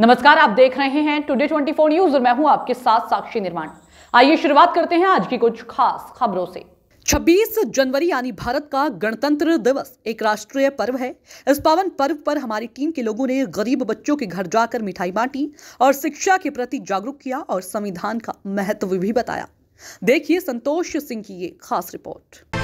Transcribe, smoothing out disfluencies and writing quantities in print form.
नमस्कार, आप देख रहे हैं टुडे 24 न्यूज और मैं हूं आपके साथ साक्षी निर्माण। आइए शुरुआत करते हैं आज की कुछ खास खबरों से। 26 जनवरी यानी भारत का गणतंत्र दिवस एक राष्ट्रीय पर्व है। इस पावन पर्व पर हमारी टीम के लोगों ने गरीब बच्चों के घर जाकर मिठाई बांटी और शिक्षा के प्रति जागरूक किया और संविधान का महत्व भी बताया। देखिए संतोष सिंह की ये खास रिपोर्ट।